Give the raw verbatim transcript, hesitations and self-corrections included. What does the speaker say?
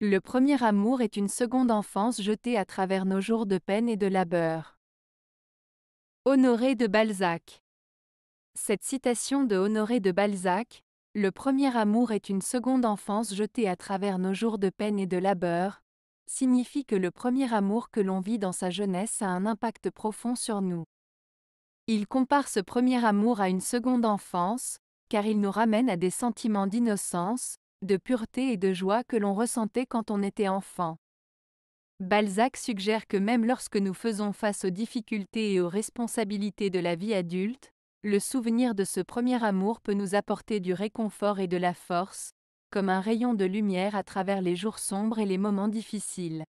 Le premier amour est une seconde enfance jetée à travers nos jours de peine et de labeur. Honoré de Balzac. Cette citation de Honoré de Balzac, « Le premier amour est une seconde enfance jetée à travers nos jours de peine et de labeur », signifie que le premier amour que l'on vit dans sa jeunesse a un impact profond sur nous. Il compare ce premier amour à une seconde enfance, car il nous ramène à des sentiments d'innocence, de pureté et de joie que l'on ressentait quand on était enfant. Balzac suggère que même lorsque nous faisons face aux difficultés et aux responsabilités de la vie adulte, le souvenir de ce premier amour peut nous apporter du réconfort et de la force, comme un rayon de lumière à travers les jours sombres et les moments difficiles.